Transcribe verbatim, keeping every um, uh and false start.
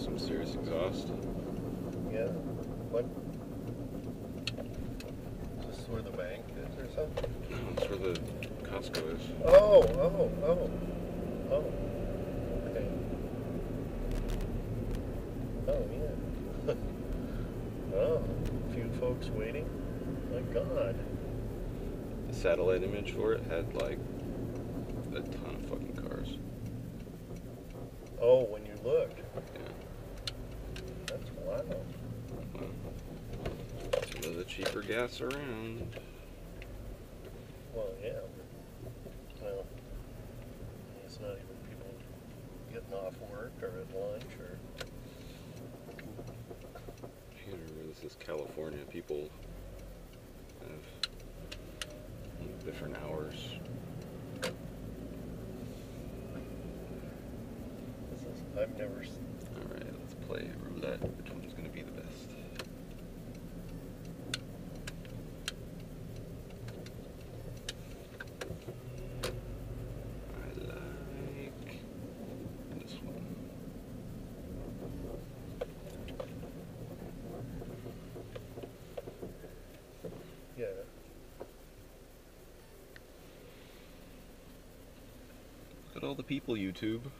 Some serious exhaust. Yeah. What? Is this where the bank is or something? No, it's where the Costco is. Oh, oh, oh. Oh. Okay. Oh, yeah. Oh, a few folks waiting. My God. The satellite image for it had like a ton of fucking cars. Oh, when you looked. Yeah. Wow. Well, it's one of the cheaper gas around. Well, yeah. But, well, it's not even people getting off work or at lunch or. I can't remember. This is California. People have different hours. This is. I've never. All right. Let's play roulette. Which one's going to be the best? Look at all the people, YouTube.